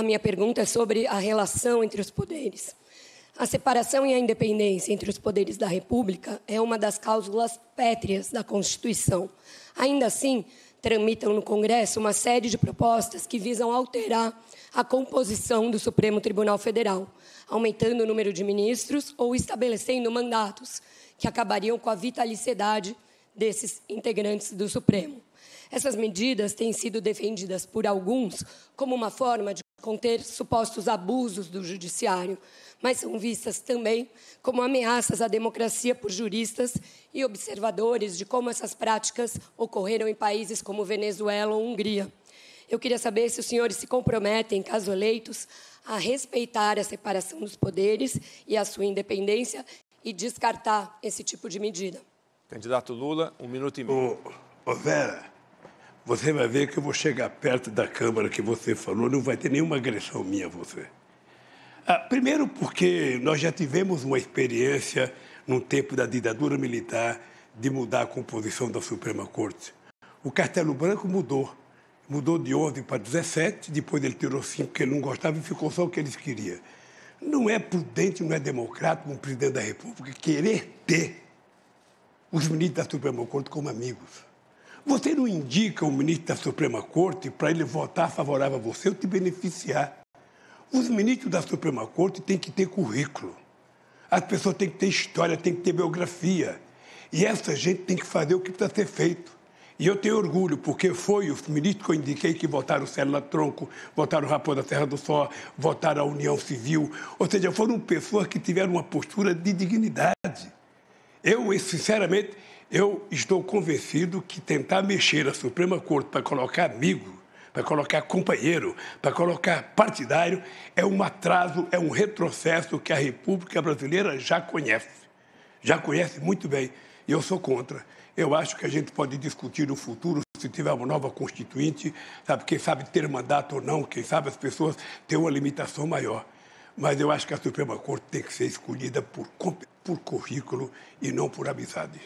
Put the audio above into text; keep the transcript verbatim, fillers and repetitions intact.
A minha pergunta é sobre a relação entre os poderes. A separação e a independência entre os poderes da República é uma das cláusulas pétreas da Constituição. Ainda assim, tramitam no Congresso uma série de propostas que visam alterar a composição do Supremo Tribunal Federal, aumentando o número de ministros ou estabelecendo mandatos que acabariam com a vitaliciedade desses integrantes do Supremo. Essas medidas têm sido defendidas por alguns como uma forma de conter supostos abusos do judiciário, mas são vistas também como ameaças à democracia por juristas e observadores de como essas práticas ocorreram em países como Venezuela ou Hungria. Eu queria saber se os senhores se comprometem, caso eleitos, a respeitar a separação dos poderes e a sua independência e descartar esse tipo de medida. Candidato Lula, um minuto e meio. Ô, ô Vera, você vai ver que eu vou chegar perto da Câmara que você falou, não vai ter nenhuma agressão minha a você. Ah, primeiro porque nós já tivemos uma experiência, no tempo da ditadura militar, de mudar a composição da Suprema Corte. O Castelo Branco mudou, mudou de onze para dezessete, depois ele tirou cinco que ele não gostava e ficou só o que eles queriam. Não é prudente, não é democrático um presidente da República querer ter os ministros da Suprema Corte como amigos. Você não indica o ministro da Suprema Corte para ele votar favorável a você ou te beneficiar. Os ministros da Suprema Corte têm que ter currículo. As pessoas têm que ter história, têm que ter biografia. E essa gente tem que fazer o que precisa ser feito. E eu tenho orgulho, porque foi os ministros que eu indiquei que votaram o Célula-Tronco, votaram o Raposo da Serra do Sol, votaram a União Civil. Ou seja, foram pessoas que tiveram uma postura de dignidade. Eu, sinceramente... Eu estou convencido que tentar mexer a Suprema Corte para colocar amigo, para colocar companheiro, para colocar partidário, é um atraso, é um retrocesso que a República Brasileira já conhece. Já conhece muito bem. E eu sou contra. Eu acho que a gente pode discutir no futuro, se tiver uma nova constituinte, sabe, quem sabe ter mandato ou não, quem sabe as pessoas têm uma limitação maior. Mas eu acho que a Suprema Corte tem que ser escolhida por, por currículo e não por amizade.